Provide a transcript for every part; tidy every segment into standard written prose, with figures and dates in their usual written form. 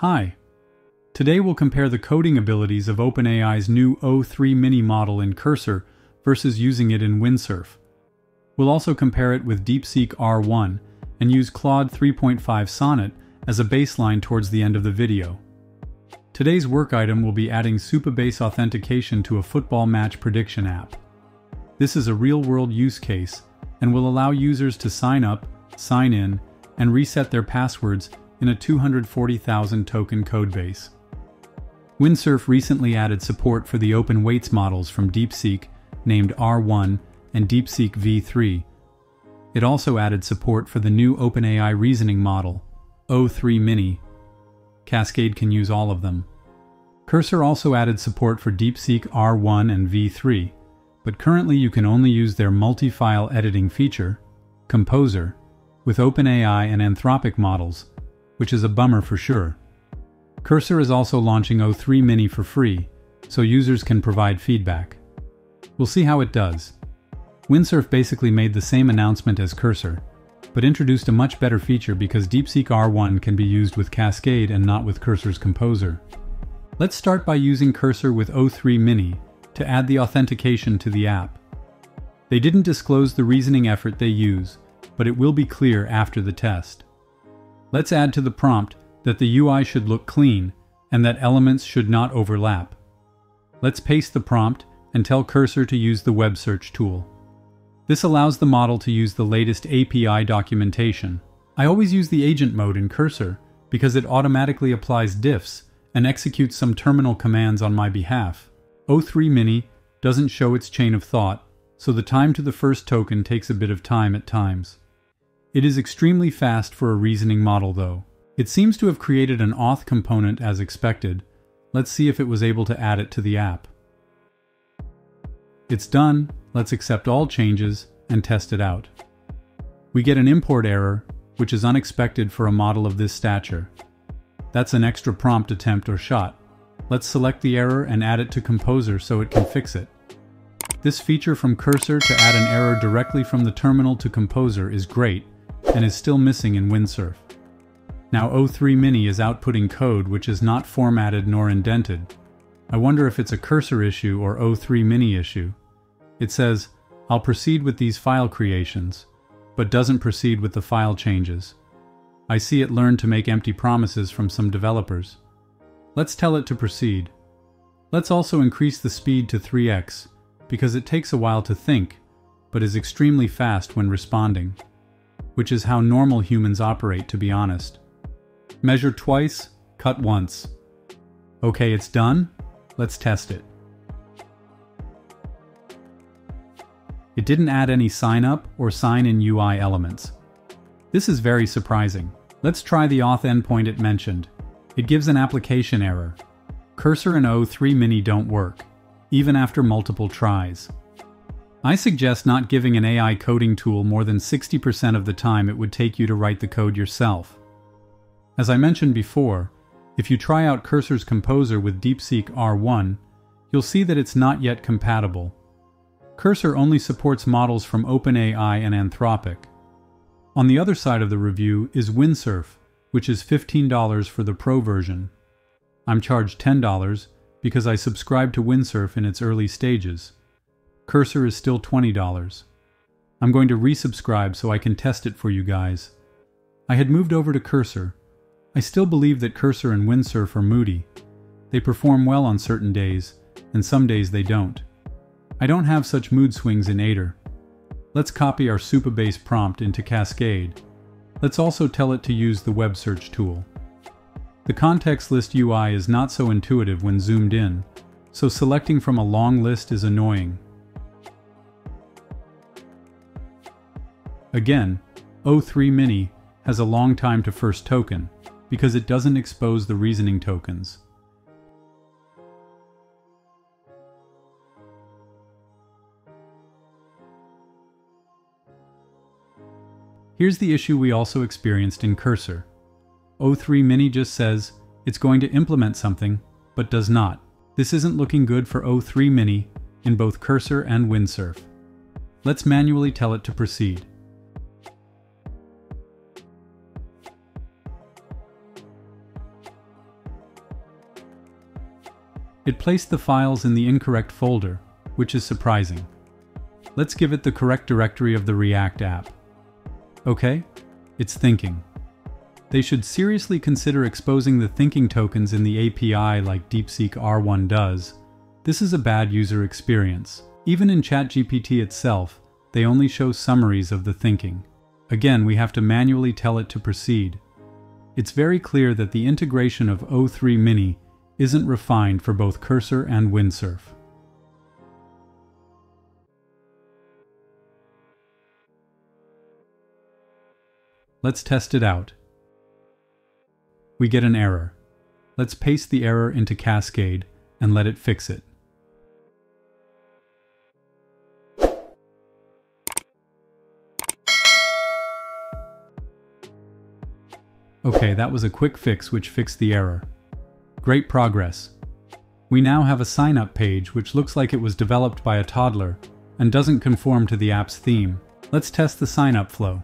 Hi. Today we'll compare the coding abilities of OpenAI's new O3 mini model in Cursor versus using it in Windsurf. We'll also compare it with DeepSeek R1 and use Claude 3.5 Sonnet as a baseline towards the end of the video. Today's work item will be adding Supabase authentication to a football match prediction app. This is a real-world use case and will allow users to sign up, sign in, and reset their passwords in a 240,000 token codebase. Windsurf recently added support for the open weights models from DeepSeek, named R1, and DeepSeek V3. It also added support for the new OpenAI reasoning model, O3 mini. Cascade can use all of them. Cursor also added support for DeepSeek R1 and V3, but currently you can only use their multi-file editing feature, Composer, with OpenAI and Anthropic models, which is a bummer for sure. Cursor is also launching O3 mini for free, so users can provide feedback. We'll see how it does. Windsurf basically made the same announcement as Cursor, but introduced a much better feature because DeepSeek R1 can be used with Cascade and not with Cursor's Composer. Let's start by using Cursor with O3 mini to add the authentication to the app. They didn't disclose the reasoning effort they use, but it will be clear after the test. Let's add to the prompt that the UI should look clean and that elements should not overlap. Let's paste the prompt and tell Cursor to use the web search tool. This allows the model to use the latest API documentation. I always use the agent mode in Cursor because it automatically applies diffs and executes some terminal commands on my behalf. O3 mini doesn't show its chain of thought, so the time to the first token takes a bit of time at times. It is extremely fast for a reasoning model though. It seems to have created an auth component as expected. Let's see if it was able to add it to the app. It's done. Let's accept all changes and test it out. We get an import error, which is unexpected for a model of this stature. That's an extra prompt attempt or shot. Let's select the error and add it to Composer so it can fix it. This feature from Cursor to add an error directly from the terminal to Composer is great, and is still missing in Windsurf. Now O3 mini is outputting code which is not formatted nor indented. I wonder if it's a Cursor issue or O3 mini issue. It says, "I'll proceed with these file creations," but doesn't proceed with the file changes. I see it learned to make empty promises from some developers. Let's tell it to proceed. Let's also increase the speed to 3x, because it takes a while to think, but is extremely fast when responding, which is how normal humans operate, to be honest. Measure twice, cut once. Okay, it's done. Let's test it. It didn't add any sign up or sign in UI elements. This is very surprising. Let's try the auth endpoint it mentioned. It gives an application error. Cursor and O3 mini don't work, even after multiple tries. I suggest not giving an AI coding tool more than 60% of the time it would take you to write the code yourself. As I mentioned before, if you try out Cursor's Composer with DeepSeek R1, you'll see that it's not yet compatible. Cursor only supports models from OpenAI and Anthropic. On the other side of the review is Windsurf, which is $15 for the Pro version. I'm charged $10 because I subscribed to Windsurf in its early stages. Cursor is still $20. I'm going to resubscribe so I can test it for you guys. I had moved over to Cursor. I still believe that Cursor and Windsurf are moody. They perform well on certain days, and some days they don't. I don't have such mood swings in Aider. Let's copy our Supabase prompt into Cascade. Let's also tell it to use the web search tool. The context list UI is not so intuitive when zoomed in, so selecting from a long list is annoying. Again, O3 mini has a long time to first token because it doesn't expose the reasoning tokens. Here's the issue we also experienced in Cursor. O3 mini just says it's going to implement something, but does not. This isn't looking good for O3 mini in both Cursor and Windsurf. Let's manually tell it to proceed. It placed the files in the incorrect folder, which is surprising. Let's give it the correct directory of the React app. Okay, it's thinking. They should seriously consider exposing the thinking tokens in the API like DeepSeek R1 does. This is a bad user experience. Even in ChatGPT itself, they only show summaries of the thinking. Again, we have to manually tell it to proceed. It's very clear that the integration of O3 mini isn't refined for both Cursor and Windsurf. Let's test it out. We get an error. Let's paste the error into Cascade and let it fix it. Okay, that was a quick fix which fixed the error. Great progress. We now have a sign-up page which looks like it was developed by a toddler and doesn't conform to the app's theme. Let's test the sign-up flow.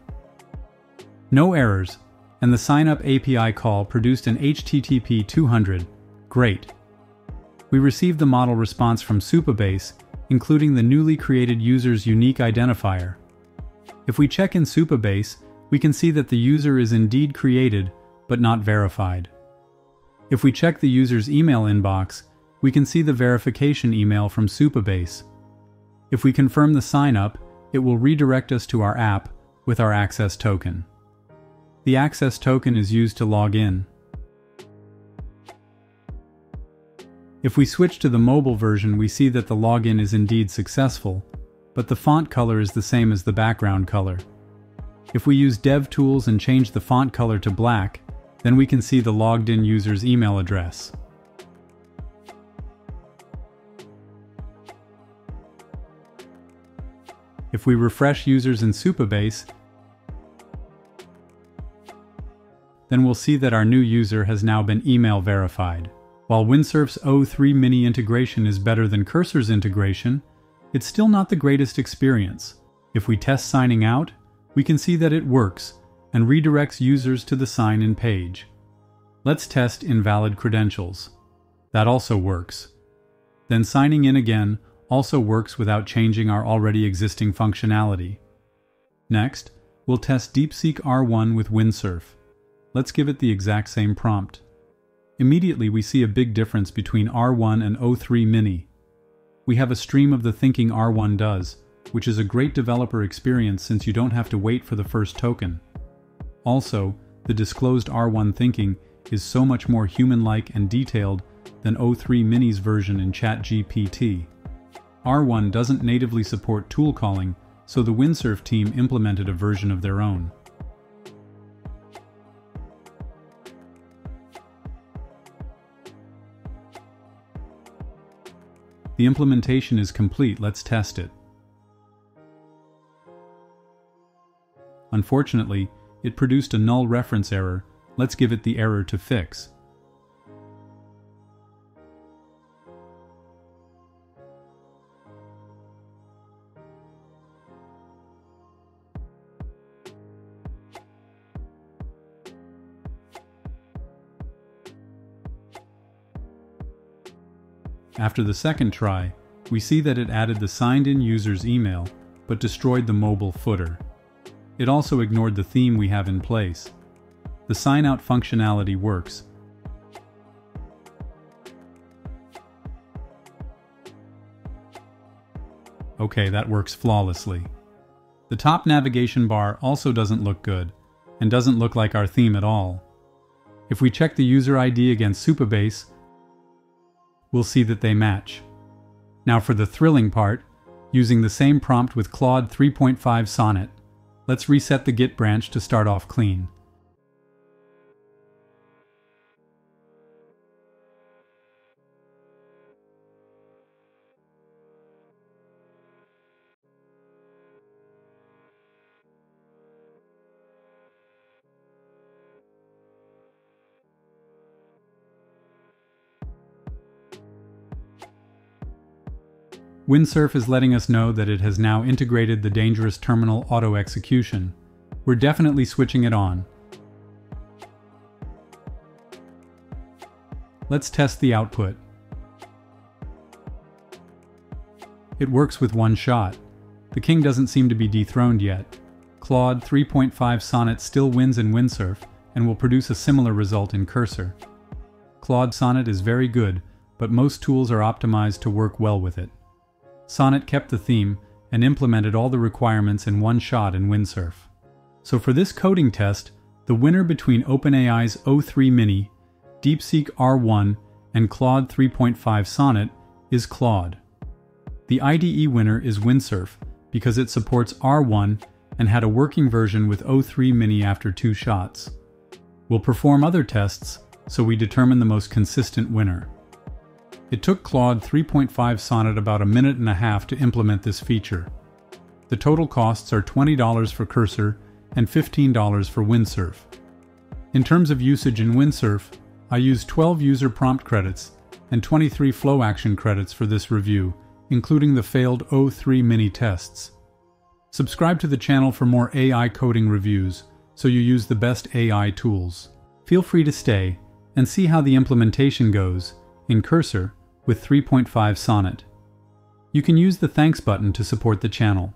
No errors, and the sign-up API call produced an HTTP 200. Great. We received the model response from Supabase, including the newly created user's unique identifier. If we check in Supabase, we can see that the user is indeed created, but not verified. If we check the user's email inbox, we can see the verification email from Supabase. If we confirm the sign-up, it will redirect us to our app with our access token. The access token is used to log in. If we switch to the mobile version, we see that the login is indeed successful, but the font color is the same as the background color. If we use dev tools and change the font color to black, then we can see the logged in user's email address. If we refresh users in Supabase, then we'll see that our new user has now been email verified. While Windsurf's O3 mini integration is better than Cursor's integration, it's still not the greatest experience. If we test signing out, we can see that it works and redirects users to the sign-in page. Let's test invalid credentials. That also works. Then signing in again also works without changing our already existing functionality. Next, we'll test DeepSeek R1 with Windsurf. Let's give it the exact same prompt. Immediately we see a big difference between R1 and O3 mini. We have a stream of the thinking R1 does, which is a great developer experience since you don't have to wait for the first token. Also, the disclosed R1 thinking is so much more human-like and detailed than O3 mini's version in ChatGPT. R1 doesn't natively support tool calling, so the Windsurf team implemented a version of their own. The implementation is complete. Let's test it. Unfortunately, it produced a null reference error. Let's give it the error to fix. After the second try, we see that it added the signed-in user's email, but destroyed the mobile footer. It also ignored the theme we have in place. The sign-out functionality works. Okay, that works flawlessly. The top navigation bar also doesn't look good, and doesn't look like our theme at all. If we check the user ID against Supabase, we'll see that they match. Now for the thrilling part, using the same prompt with Claude 3.5 Sonnet, let's reset the Git branch to start off clean. Windsurf is letting us know that it has now integrated the dangerous terminal auto-execution. We're definitely switching it on. Let's test the output. It works with one shot. The king doesn't seem to be dethroned yet. Claude 3.5 Sonnet still wins in Windsurf and will produce a similar result in Cursor. Claude Sonnet is very good, but most tools are optimized to work well with it. Sonnet kept the theme and implemented all the requirements in one shot in Windsurf. So for this coding test, the winner between OpenAI's O3 mini, DeepSeek R1, and Claude 3.5 Sonnet is Claude. The IDE winner is Windsurf because it supports R1 and had a working version with O3 mini after 2 shots. We'll perform other tests so we determine the most consistent winner. It took Claude 3.5 Sonnet about a minute and a half to implement this feature. The total costs are $20 for Cursor and $15 for Windsurf. In terms of usage in Windsurf, I used 12 user prompt credits and 23 flow action credits for this review, including the failed O3 mini tests. Subscribe to the channel for more AI coding reviews so you use the best AI tools. Feel free to stay and see how the implementation goes in Cursor with 3.5 Sonnet. You can use the thanks button to support the channel.